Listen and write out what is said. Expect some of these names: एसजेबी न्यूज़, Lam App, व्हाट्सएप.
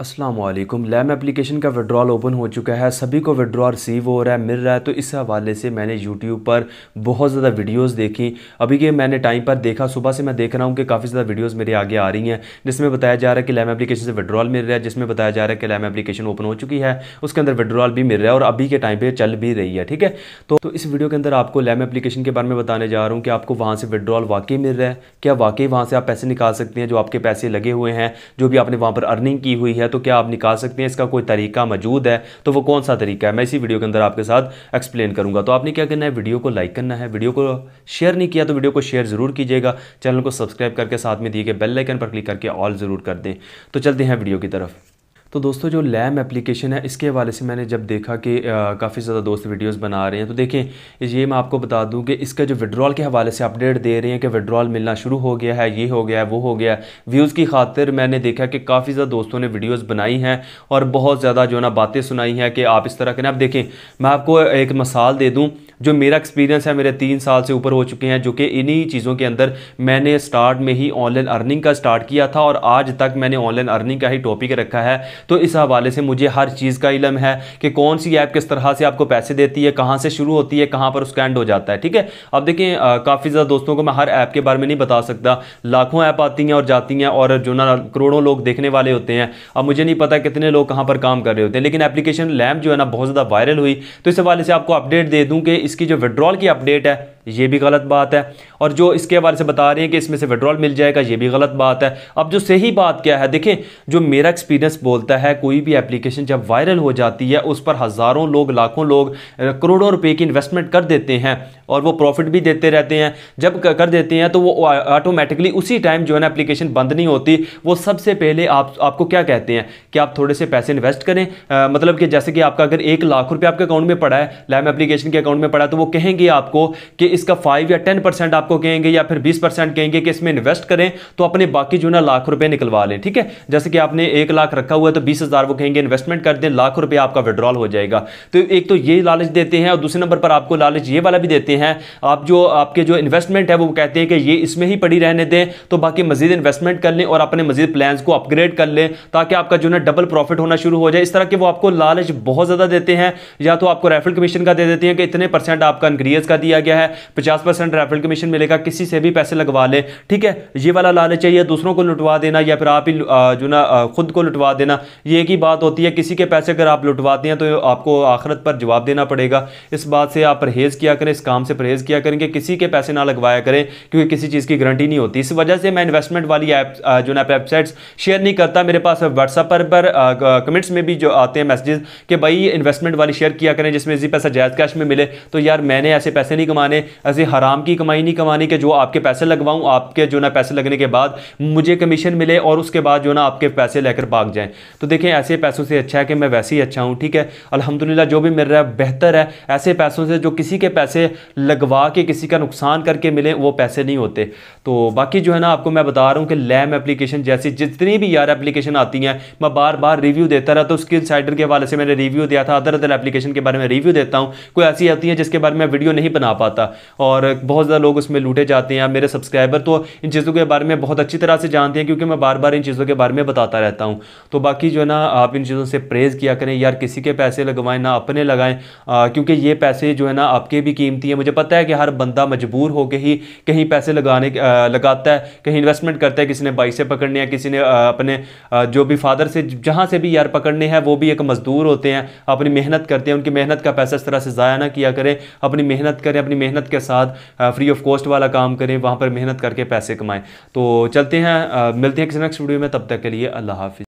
अस्सलाम वालेकुम। Lamb application का विड्रॉल ओपन हो चुका है, सभी को विड्रॉ रिसीव हो रहा है, मिल रहा है। तो इस हवाले से मैंने यूट्यूब पर बहुत ज़्यादा वीडियोस देखी। अभी के मैंने टाइम पर देखा, सुबह से मैं देख रहा हूँ कि काफ़ी ज़्यादा वीडियोस मेरे आगे आ रही हैं जिसमें बताया जा रहा है कि लैम एप्लीकेशन से विड्रॉल मिल रहा है, जिसमें बताया जा रहा है कि लैम एप्लीकेशन ओपन हो चुकी है, उसके अंदर विड्रॉल भी मिल रहा है और अभी के टाइम पर चल भी रही है। ठीक है, तो इस वीडियो के अंदर आपको लैम एप्लीकेशन के बारे में बताने जा रहा हूँ कि आपको वहाँ से विड्रॉल वाकई मिल रहा है, क्या वाकई वहाँ से आप पैसे निकाल सकते हैं, जो आपके पैसे लगे हुए हैं, जो भी आपने वहाँ पर अर्निंग की हुई है, तो क्या आप निकाल सकते हैं, इसका कोई तरीका मौजूद है, तो वो कौन सा तरीका है मैं इसी वीडियो के अंदर आपके साथ एक्सप्लेन करूंगा। तो आपने क्या करना है, वीडियो को लाइक करना है, वीडियो को शेयर नहीं किया तो वीडियो को शेयर जरूर कीजिएगा, चैनल को सब्सक्राइब करके साथ में दिए गए बेल आइकन पर क्लिक करके ऑल जरूर कर दें। तो चलते हैं वीडियो की तरफ। तो दोस्तों, जो लैम एप्लीकेशन है इसके हवाले से मैंने जब देखा कि काफ़ी ज़्यादा दोस्त वीडियोस बना रहे हैं, तो देखें ये मैं आपको बता दूं कि इसका जो विड्रॉल के हवाले से अपडेट दे रहे हैं कि विड्रॉल मिलना शुरू हो गया है, ये हो गया है, वो हो गया है। व्यूज़ की खातिर मैंने देखा कि काफ़ी ज़्यादा दोस्तों ने वीडियोस बनाई हैं और बहुत ज़्यादा जो है ना बातें सुनाई हैं कि आप इस तरह करें। आप देखें, मैं आपको एक मिसाल दे दूँ, जो मेरा एक्सपीरियंस है, मेरे 3 साल से ऊपर हो चुके हैं, जो कि इन्हीं चीज़ों के अंदर मैंने स्टार्ट में ही ऑनलाइन अर्निंग का स्टार्ट किया था और आज तक मैंने ऑनलाइन अर्निंग का ही टॉपिक रखा है। तो इस हवाले से मुझे हर चीज़ का इलम है कि कौन सी ऐप किस तरह से आपको पैसे देती है, कहाँ से शुरू होती है, कहाँ पर उसका एंड हो जाता है। ठीक है, अब देखें काफ़ी ज़्यादा दोस्तों को मैं हर ऐप के बारे में नहीं बता सकता, लाखों ऐप आती हैं और जाती हैं और जो ना करोड़ों लोग देखने वाले होते हैं। अब मुझे नहीं पता कितने लोग कहाँ पर काम कर रहे होते हैं, लेकिन एप्लीकेशन लैम जो है ना बहुत ज़्यादा वायरल हुई। तो इस हवाले से आपको अपडेट दे दूँ कि इसकी जो विड्रॉल की अपडेट है ये भी गलत बात है, और जो इसके हवाले से बता रहे हैं कि इसमें से विड्रॉल मिल जाएगा ये भी गलत बात है। अब जो सही बात क्या है, देखें जो मेरा एक्सपीरियंस बोलता है, कोई भी एप्लीकेशन जब वायरल हो जाती है उस पर हज़ारों लोग, लाखों लोग करोड़ों रुपए की इन्वेस्टमेंट कर देते हैं और वो प्रॉफिट भी देते रहते हैं। जब कर देते हैं तो वो ऑटोमेटिकली उसी टाइम जो है ना एप्लीकेशन बंद नहीं होती, वो सबसे पहले आपको क्या कहते हैं कि आप थोड़े से पैसे इन्वेस्ट करें। मतलब कि जैसे कि आपका अगर 1 लाख रुपये आपके अकाउंट में पड़ा है, लैम एप्लीकेशन के अकाउंट में पड़ा है, तो वो कहेंगे आपको कि इसका 5 या 10% आपको कहेंगे या फिर 20% कहेंगे कि इसमें इन्वेस्ट करें, तो अपने बाकी जो ना लाख रुपए निकलवा लें। ठीक है, जैसे कि आपने 1 लाख रखा हुआ है तो 20,000 वो कहेंगे इन्वेस्टमेंट कर दें, लाख रुपए आपका विड्रॉल हो जाएगा। तो एक तो ये लालच देते हैं और दूसरे नंबर पर आपको लालच ये वाला भी देते हैं, आप जो आपके जो इन्वेस्टमेंट है वो कहते हैं कि ये इसमें ही पड़ी रहने दें, तो बाकी मजीद इन्वेस्टमेंट कर लें और अपने मजीद प्लान्स को अपग्रेड कर लें ताकि आपका जो ना डबल प्रॉफिट होना शुरू हो जाए। इस तरह के वो आपको लालच बहुत ज़्यादा देते हैं, या तो आपको रेफरल कमीशन का दे देते हैं कि इतने % आपका इंक्रीज कर दिया गया है, 50% रेफरल कमीशन मिलेगा, किसी से भी पैसे लगवा ले। ठीक है, ये वाला लालच चाहिए, दूसरों को लुटवा देना या फिर आप ही जो ना खुद को लुटवा देना, ये एक ही बात होती है। किसी के पैसे अगर आप लुटवाते हैं तो आपको आखिरत पर जवाब देना पड़ेगा। इस बात से आप परहेज़ किया करें, इस काम से परहेज़ किया करें कि किसी के पैसे ना लगवाया करें, क्योंकि किसी चीज़ की गारंटी नहीं होती। इस वजह से मैं इन्वेस्टमेंट वाली ऐप जो ना वेबसाइट्स शेयर नहीं करता। मेरे पास व्हाट्सएप पर कमेंट्स में भी जो आते हैं मैसेजेस कि भाई इन्वेस्टमेंट वाली शेयर किया करें जिसमें इजी पैसा जायज़ कैश में मिले, तो यार मैंने ऐसे पैसे नहीं कमाने, ऐसे हराम की कमाई नहीं कमानी कि जो आपके पैसे लगवाऊं, आपके जो ना पैसे लगने के बाद मुझे कमीशन मिले और उसके बाद जो ना आपके पैसे लेकर भाग जाएं। तो देखें, ऐसे पैसों से अच्छा है कि मैं वैसे ही अच्छा हूं। ठीक है, अल्हम्दुलिल्लाह जो भी मिल रहा है बेहतर है ऐसे पैसों से, जो किसी के पैसे लगवा के किसी का नुकसान करके मिले वो पैसे नहीं होते। तो बाकी जो है ना आपको मैं बता रहा हूँ कि लैम एप्लीकेशन जैसी जितनी भी यार एप्लीकेशन आती हैं मैं बार बार रिव्यू देता रहता हूँ। स्किल साइडर के हवाले से मैंने रिव्यू दिया था, अदर एप्लीकेशन के बारे में रिव्यू देता हूँ। कोई ऐसी आती है जिसके बारे में वीडियो नहीं बना पाता और बहुत ज़्यादा लोग उसमें लूटे जाते हैं। मेरे सब्सक्राइबर तो इन चीज़ों के बारे में बहुत अच्छी तरह से जानते हैं क्योंकि मैं बार बार इन चीज़ों के बारे में बताता रहता हूं। तो बाकी जो है ना आप इन चीज़ों से परहेज़ किया करें, यार किसी के पैसे लगवाएं ना अपने लगाएं, क्योंकि ये पैसे जो है ना आपके भी कीमती हैं। मुझे पता है कि हर बंदा मजबूर होकर ही कहीं पैसे लगाता है, कहीं इन्वेस्टमेंट करता है, किसी ने भाई से पकड़ने हैं, किसी ने अपने जो भी फादर से जहाँ से भी यार पकड़ने हैं, वो भी एक मजदूर होते हैं, अपनी मेहनत करते हैं, उनकी मेहनत का पैसा इस तरह से ज़ाया ना किया करें। अपनी मेहनत करें, अपनी मेहनत के साथ फ्री ऑफ कॉस्ट वाला काम करें, वहाँ पर मेहनत करके पैसे कमाएं। तो चलते हैं, मिलते हैं किसी नेक्स्ट वीडियो में, तब तक के लिए अल्लाह हाफिज़।